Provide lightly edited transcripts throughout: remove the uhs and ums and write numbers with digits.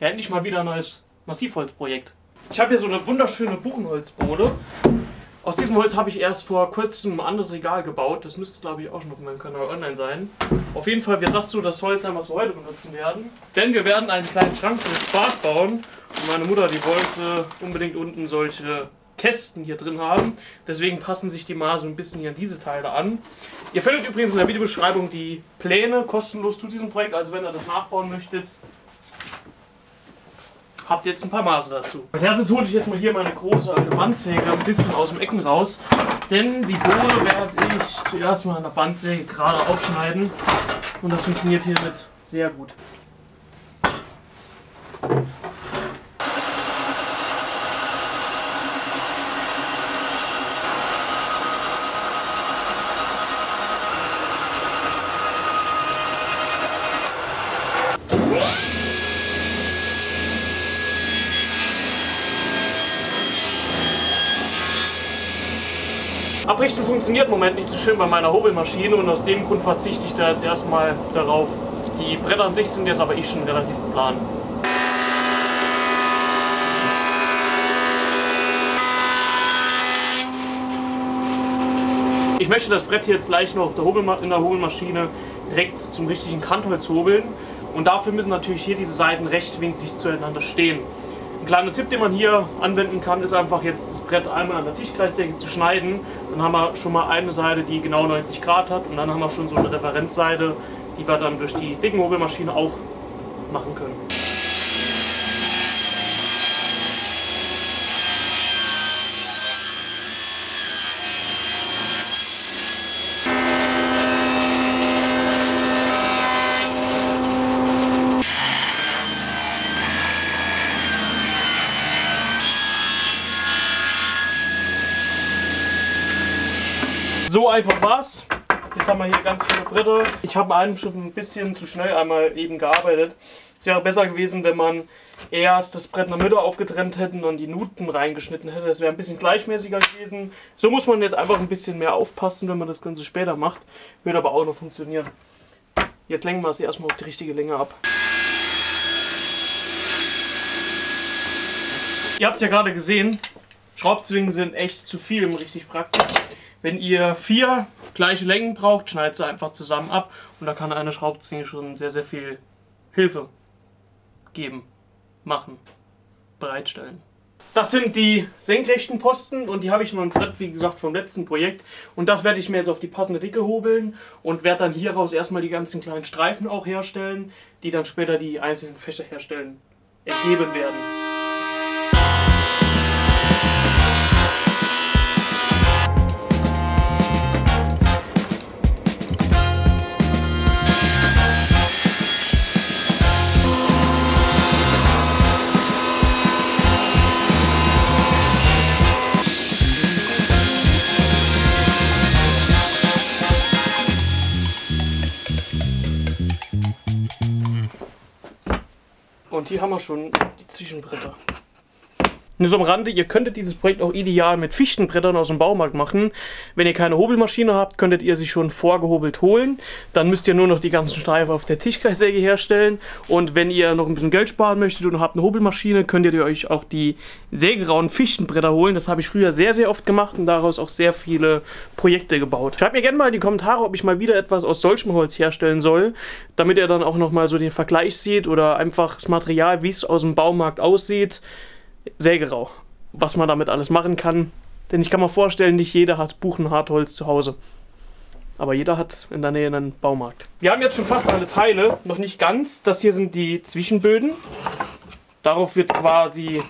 Ja, endlich mal wieder ein neues Massivholzprojekt. Ich habe hier so eine wunderschöne Buchenholzbohle. Aus diesem Holz habe ich erst vor kurzem ein anderes Regal gebaut. Das müsste, glaube ich, auch schon auf meinem Kanal online sein. Auf jeden Fall wird das so das Holz sein, was wir heute benutzen werden. Denn wir werden einen kleinen Schrank fürs Bad bauen. Und meine Mutter, die wollte unbedingt unten solche Kästen hier drin haben. Deswegen passen sich die mal so ein bisschen hier an diese Teile an. Ihr findet übrigens in der Videobeschreibung die Pläne kostenlos zu diesem Projekt. Also wenn ihr das nachbauen möchtet, habt jetzt ein paar Maße dazu. Als erstes hole ich jetzt mal hier meine große alte Bandsäge ein bisschen aus dem Ecken raus, denn die Bohle werde ich zuerst mal an der Bandsäge gerade aufschneiden und das funktioniert hiermit sehr gut. Abrichten funktioniert im Moment nicht so schön bei meiner Hobelmaschine und aus dem Grund verzichte ich da jetzt erstmal darauf. Die Bretter an sich sind jetzt aber schon relativ plan. Ich möchte das Brett hier jetzt gleich noch auf der Hobelmaschine direkt zum richtigen Kantholz hobeln und dafür müssen natürlich hier diese Seiten rechtwinklig zueinander stehen. Ein kleiner Tipp, den man hier anwenden kann, ist einfach jetzt das Brett einmal an der Tischkreissäge zu schneiden. Dann haben wir schon mal eine Seite, die genau 90 Grad hat und dann haben wir schon so eine Referenzseite, die wir dann durch die dicken Hobelmaschine auch machen können. So einfach war's. Jetzt haben wir hier ganz viele Bretter. Ich habe in einem Schritt ein bisschen zu schnell einmal eben gearbeitet. Es wäre besser gewesen, wenn man erst das Brett in der Mitte aufgetrennt hätte und dann die Nuten reingeschnitten hätte. Das wäre ein bisschen gleichmäßiger gewesen. So muss man jetzt einfach ein bisschen mehr aufpassen, wenn man das Ganze später macht. Wird aber auch noch funktionieren. Jetzt lenken wir es erstmal auf die richtige Länge ab. Ihr habt es ja gerade gesehen, Schraubzwingen sind echt zu viel, richtig praktisch. Wenn ihr 4 gleiche Längen braucht, schneidet sie einfach zusammen ab und da kann eine Schraubzwinge schon sehr, sehr viel Hilfe geben, machen, bereitstellen. Das sind die senkrechten Posten und die habe ich in meinem Brett, wie gesagt, vom letzten Projekt. Und das werde ich mir jetzt auf die passende Dicke hobeln und werde dann hieraus erstmal die ganzen kleinen Streifen auch herstellen, die dann später die einzelnen Fächer herstellen, ergeben werden. Und hier haben wir schon die Zwischenbretter. Nur so am Rande, ihr könntet dieses Projekt auch ideal mit Fichtenbrettern aus dem Baumarkt machen. Wenn ihr keine Hobelmaschine habt, könntet ihr sie schon vorgehobelt holen. Dann müsst ihr nur noch die ganzen Streifen auf der Tischkreissäge herstellen. Und wenn ihr noch ein bisschen Geld sparen möchtet und habt eine Hobelmaschine, könntet ihr euch auch die sägerauen Fichtenbretter holen. Das habe ich früher sehr, sehr oft gemacht und daraus auch sehr viele Projekte gebaut. Schreibt mir gerne mal in die Kommentare, ob ich mal wieder etwas aus solchem Holz herstellen soll, damit ihr dann auch nochmal so den Vergleich seht oder einfach das Material, wie es aus dem Baumarkt aussieht. Sägerau, was man damit alles machen kann, denn ich kann mir vorstellen, nicht jeder hat Buchenhartholz zu Hause, aber jeder hat in der Nähe einen Baumarkt. Wir haben jetzt schon fast alle Teile, noch nicht ganz, das hier sind die Zwischenböden, darauf wird quasi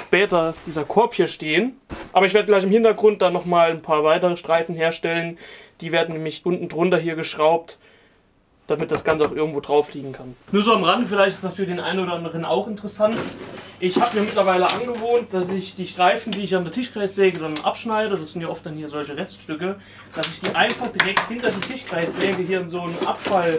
später dieser Korb hier stehen, aber ich werde gleich im Hintergrund dann nochmal ein paar weitere Streifen herstellen, die werden nämlich unten drunter hier geschraubt, damit das Ganze auch irgendwo drauf liegen kann. Nur so am Rande, vielleicht ist das für den einen oder anderen auch interessant. Ich habe mir mittlerweile angewohnt, dass ich die Streifen, die ich an der Tischkreissäge dann abschneide, das sind ja oft dann hier solche Reststücke, dass ich die einfach direkt hinter die Tischkreissäge hier in so einen Abfalleimer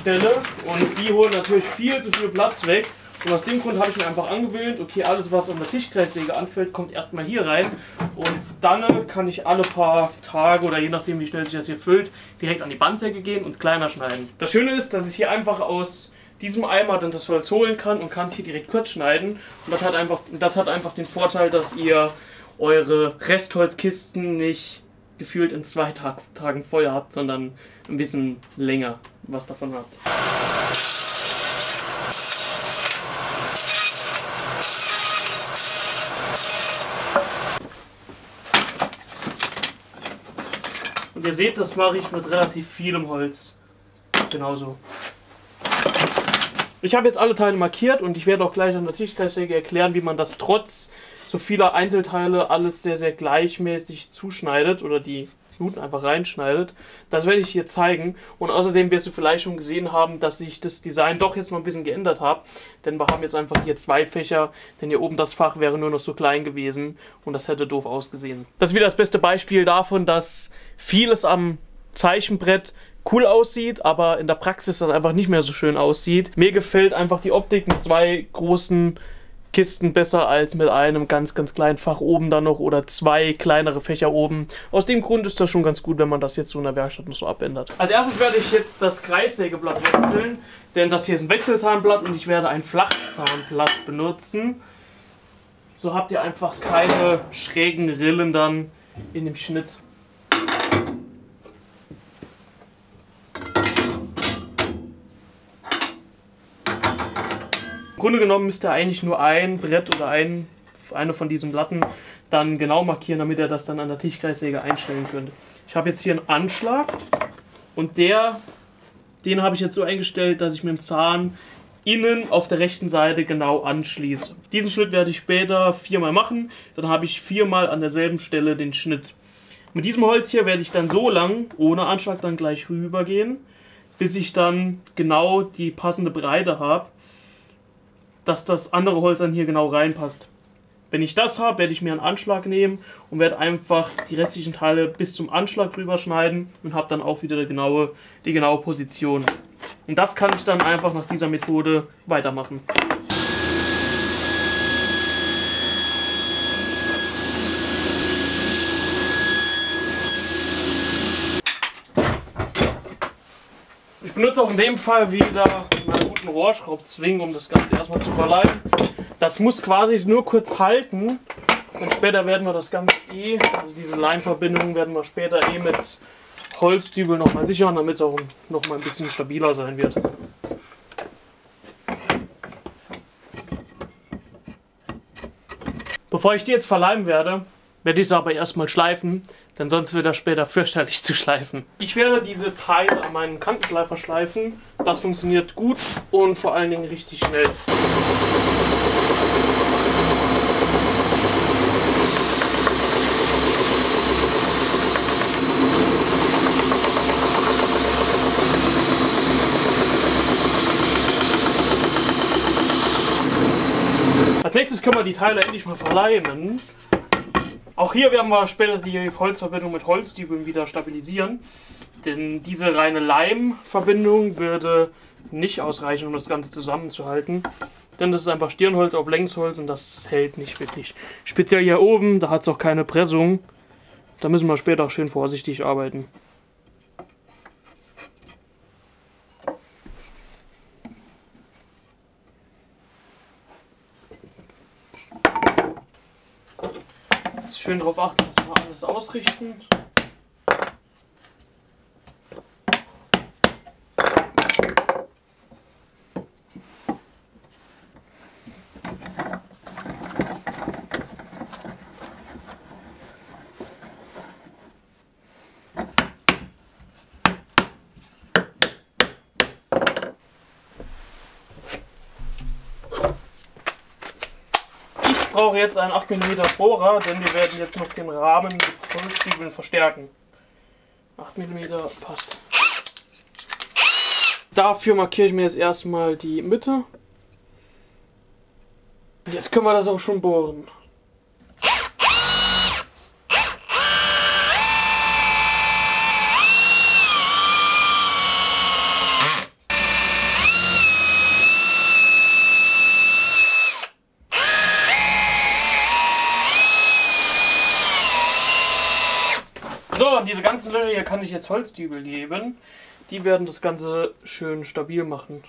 stelle und die holen natürlich viel zu viel Platz weg. Und aus dem Grund habe ich mir einfach angewöhnt, okay, alles was an der Tischkreissäge anfällt, kommt erstmal hier rein und dann kann ich alle paar Tage oder je nachdem wie schnell sich das hier füllt, direkt an die Bandsäge gehen und es kleiner schneiden. Das Schöne ist, dass ich hier einfach aus diesem Eimer dann das Holz holen kann und kann es hier direkt kurz schneiden. Und das hat einfach den Vorteil, dass ihr eure Restholzkisten nicht gefühlt in 2 Tagen voll habt, sondern ein bisschen länger was davon habt. Und ihr seht, das mache ich mit relativ vielem Holz. Genauso. Ich habe jetzt alle Teile markiert und ich werde auch gleich an der Tischkreissäge erklären, wie man das trotz so vieler Einzelteile alles sehr, sehr gleichmäßig zuschneidet oder die Fluten einfach reinschneidet. Das werde ich hier zeigen. Und außerdem wirst du vielleicht schon gesehen haben, dass ich das Design doch jetzt mal ein bisschen geändert habe. Denn wir haben jetzt einfach hier 2 Fächer, denn hier oben das Fach wäre nur noch so klein gewesen und das hätte doof ausgesehen. Das ist wieder das beste Beispiel davon, dass vieles am Zeichenbrett cool aussieht, aber in der Praxis dann einfach nicht mehr so schön aussieht. Mir gefällt einfach die Optik mit 2 großen Kisten besser als mit einem ganz, ganz kleinen Fach oben dann noch oder 2 kleinere Fächer oben. Aus dem Grund ist das schon ganz gut, wenn man das jetzt so in der Werkstatt noch so abändert. Als erstes werde ich jetzt das Kreissägeblatt wechseln, denn das hier ist ein Wechselzahnblatt und ich werde ein Flachzahnblatt benutzen. So habt ihr einfach keine schrägen Rillen dann in dem Schnitt. Im Grunde genommen müsst ihr eigentlich nur ein Brett oder eine von diesen Platten dann genau markieren, damit ihr das dann an der Tischkreissäge einstellen könnt. Ich habe jetzt hier einen Anschlag und den habe ich jetzt so eingestellt, dass ich mit dem Zahn innen auf der rechten Seite genau anschließe. Diesen Schnitt werde ich später 4-mal machen, dann habe ich 4-mal an derselben Stelle den Schnitt. Mit diesem Holz hier werde ich dann so lang ohne Anschlag dann gleich rübergehen, bis ich dann genau die passende Breite habe, dass das andere Holz dann hier genau reinpasst. Wenn ich das habe, werde ich mir einen Anschlag nehmen und werde einfach die restlichen Teile bis zum Anschlag rüber schneiden und habe dann auch wieder die genaue Position. Und das kann ich dann einfach nach dieser Methode weitermachen. Ich benutze auch in dem Fall wieder meine guten Rohrschraubzwingen, um das Ganze erstmal zu verleimen. Das muss quasi nur kurz halten und später werden wir das Ganze also diese Leimverbindungen werden wir später mit Holzdübel nochmal sichern, damit es auch nochmal ein bisschen stabiler sein wird. Bevor ich die jetzt verleimen werde, werde ich sie aber erstmal schleifen, denn sonst wird das später fürchterlich zu schleifen. Ich werde diese Teile an meinen Kantenschleifer schleifen. Das funktioniert gut und vor allen Dingen richtig schnell. Als nächstes können wir die Teile endlich mal verleimen. Auch hier werden wir später die Holzverbindung mit Holzdübeln wieder stabilisieren, denn diese reine Leimverbindung würde nicht ausreichen, um das Ganze zusammenzuhalten, denn das ist einfach Stirnholz auf Längsholz und das hält nicht wirklich. Speziell hier oben, da hat es auch keine Pressung, da müssen wir später auch schön vorsichtig arbeiten. Schön darauf achten, dass wir alles ausrichten. Ich brauche jetzt einen 8 mm Bohrer, denn wir werden jetzt noch den Rahmen mit Holzdübeln verstärken. 8 mm passt. Dafür markiere ich mir jetzt erstmal die Mitte. Jetzt können wir das auch schon bohren. So, an diese ganzen Löcher hier kann ich jetzt Holzdübel geben. Die werden das Ganze schön stabil machen.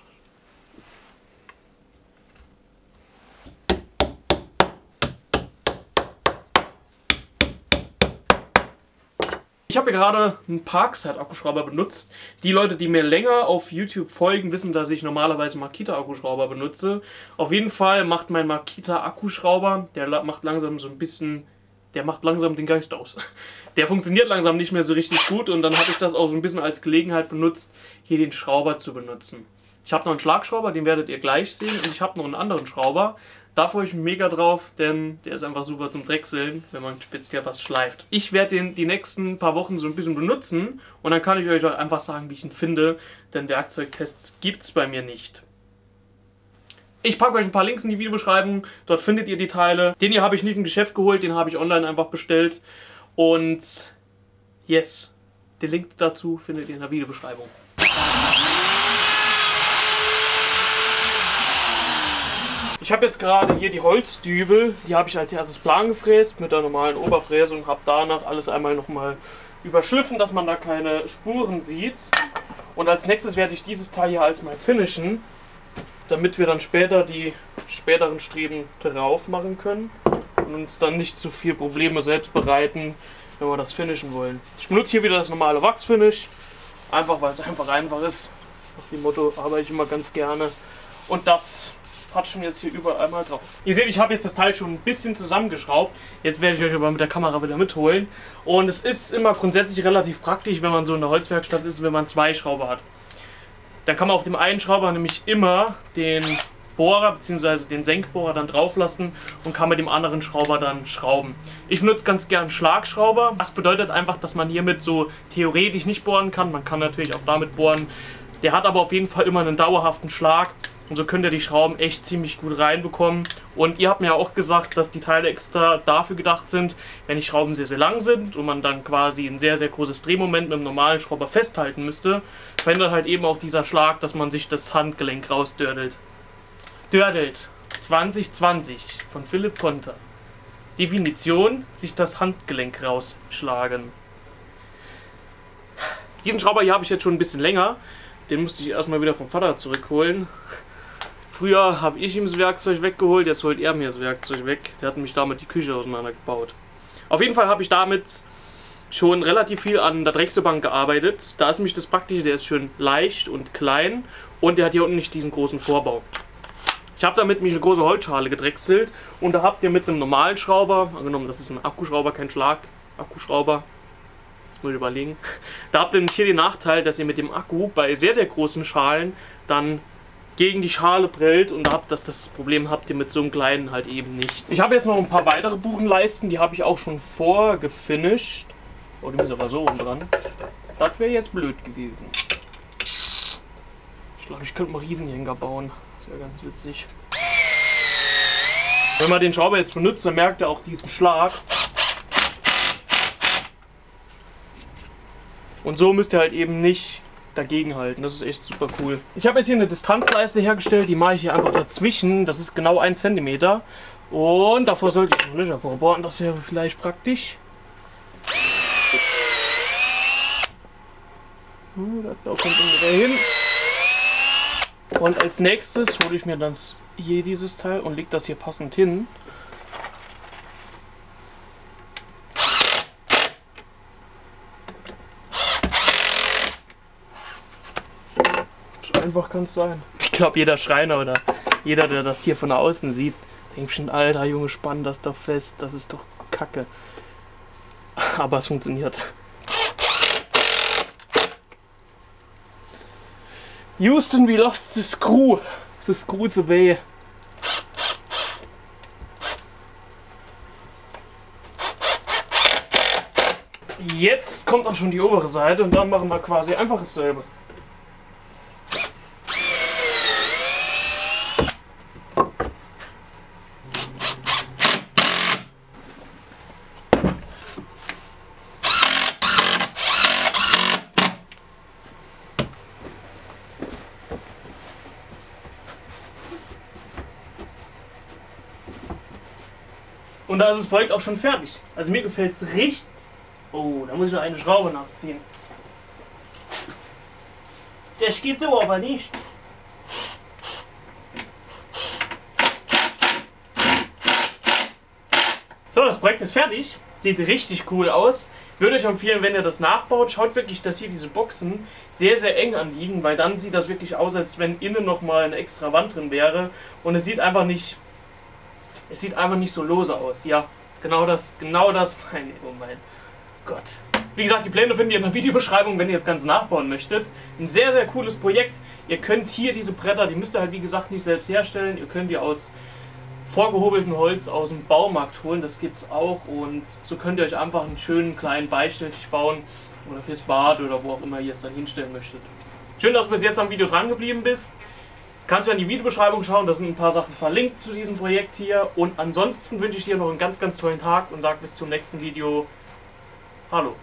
habe ja gerade einen Parkside-Akkuschrauber benutzt. Die Leute, die mir länger auf YouTube folgen, wissen, dass ich normalerweise Makita-Akkuschrauber benutze. Auf jeden Fall macht mein Makita-Akkuschrauber, der macht langsam den Geist aus. Der funktioniert langsam nicht mehr so richtig gut und dann habe ich das auch so ein bisschen als Gelegenheit benutzt, hier den Schrauber zu benutzen. Ich habe noch einen Schlagschrauber, den werdet ihr gleich sehen, und ich habe noch einen anderen Schrauber. Da freue ich mich mega drauf, denn der ist einfach super zum Drechseln, wenn man speziell was schleift. Ich werde den die nächsten paar Wochen so ein bisschen benutzen und dann kann ich euch einfach sagen, wie ich ihn finde, denn Werkzeugtests gibt es bei mir nicht. Ich packe euch ein paar Links in die Videobeschreibung, dort findet ihr die Teile. Den hier habe ich nicht im Geschäft geholt, den habe ich online einfach bestellt und yes, den Link dazu findet ihr in der Videobeschreibung. Ich habe jetzt gerade hier die Holzdübel, die habe ich als erstes plan gefräst mit der normalen Oberfräse und habe danach alles einmal nochmal überschliffen, dass man da keine Spuren sieht. Und als nächstes werde ich dieses Teil hier als mal finishen, damit wir dann später die späteren Streben drauf machen können und uns dann nicht zu viel Probleme selbst bereiten, wenn wir das finishen wollen. Ich benutze hier wieder das normale Wachsfinish, einfach weil es einfach ist. Auf dem Motto arbeite ich immer ganz gerne. Und das patschen jetzt hier überall mal drauf. Ihr seht, ich habe jetzt das Teil schon ein bisschen zusammengeschraubt. Jetzt werde ich euch aber mit der Kamera wieder mitholen. Und es ist immer grundsätzlich relativ praktisch, wenn man so in der Holzwerkstatt ist, wenn man zwei Schrauber hat. Dann kann man auf dem einen Schrauber nämlich immer den Bohrer bzw. den Senkbohrer dann drauf lassen und kann mit dem anderen Schrauber dann schrauben. Ich benutze ganz gern Schlagschrauber. Das bedeutet einfach, dass man hiermit so theoretisch nicht bohren kann. Man kann natürlich auch damit bohren. Der hat aber auf jeden Fall immer einen dauerhaften Schlag. Und so könnt ihr die Schrauben echt ziemlich gut reinbekommen. Und ihr habt mir ja auch gesagt, dass die Teile extra dafür gedacht sind, wenn die Schrauben sehr, sehr lang sind und man dann quasi ein sehr, sehr großes Drehmoment mit einem normalen Schrauber festhalten müsste, verhindert halt eben auch dieser Schlag, dass man sich das Handgelenk rausdördelt. Dördelt. 2020 von Philipp Konter. Definition, sich das Handgelenk rausschlagen. Diesen Schrauber hier habe ich jetzt schon ein bisschen länger. Den musste ich erstmal wieder vom Vater zurückholen. Früher habe ich ihm das Werkzeug weggeholt, jetzt holt er mir das Werkzeug weg. Der hat nämlich damit die Küche auseinandergebaut. Auf jeden Fall habe ich damit schon relativ viel an der Drechselbank gearbeitet. Da ist nämlich das Praktische, der ist schön leicht und klein und der hat hier unten nicht diesen großen Vorbau. Ich habe damit mich eine große Holzschale gedrechselt und da habt ihr mit einem normalen Schrauber, angenommen das ist ein Akkuschrauber, kein Schlag-Akkuschrauber, mal überlegen. Da habt ihr hier den Nachteil, dass ihr mit dem Akku bei sehr, sehr großen Schalen dann gegen die Schale prellt und da habt das Problem habt ihr mit so einem kleinen halt eben nicht. Ich habe jetzt noch ein paar weitere Buchenleisten, die habe ich auch schon vorgefinisht. Oh, die müssen aber so rum dran. Das wäre jetzt blöd gewesen. Ich glaube, ich könnte mal Riesenjäger bauen. Das wäre ganz witzig. Wenn man den Schrauber jetzt benutzt, dann merkt ihr auch diesen Schlag. Und so müsst ihr halt eben nicht dagegen halten. Das ist echt super cool. Ich habe jetzt hier eine Distanzleiste hergestellt. Die mache ich hier einfach dazwischen. Das ist genau 1 cm. Und davor sollte ich ein Löcher vorbohren. Das wäre vielleicht praktisch. Da kommt ungefähr hin. Und als nächstes hole ich mir dann hier dieses Teil und lege das hier passend hin. Einfach kann es sein. Ich glaube, jeder Schreiner oder jeder, der das hier von außen sieht, denkt schon, Alter Junge, spann das doch fest, das ist doch Kacke. Aber es funktioniert. Houston, we lost the screw. The screw's away. Jetzt kommt auch schon die obere Seite und dann machen wir quasi einfach dasselbe. Und da ist das Projekt auch schon fertig. Also mir gefällt es richtig. Oh, da muss ich noch eine Schraube nachziehen. Das geht so, aber nicht. So, das das Projekt ist fertig. Sieht richtig cool aus. Würde euch empfehlen, wenn ihr das nachbaut, schaut wirklich, dass hier diese Boxen sehr, sehr eng anliegen, weil dann sieht das wirklich aus, als wenn innen nochmal eine extra Wand drin wäre. Und es sieht einfach nicht so lose aus. Ja, genau das meine ich. Oh mein Gott. Wie gesagt, die Pläne findet ihr in der Videobeschreibung, wenn ihr das Ganze nachbauen möchtet. Ein sehr, sehr cooles Projekt. Ihr könnt hier diese Bretter, die müsst ihr halt wie gesagt nicht selbst herstellen. Ihr könnt die aus vorgehobelten Holz aus dem Baumarkt holen, das gibt es auch, und so könnt ihr euch einfach einen schönen kleinen Beistelltisch bauen oder fürs Bad oder wo auch immer ihr es dann hinstellen möchtet. Schön, dass du bis jetzt am Video dran geblieben bist. Kannst du in die Videobeschreibung schauen, da sind ein paar Sachen verlinkt zu diesem Projekt hier, und ansonsten wünsche ich dir noch einen ganz, ganz tollen Tag und sag bis zum nächsten Video. Hallo.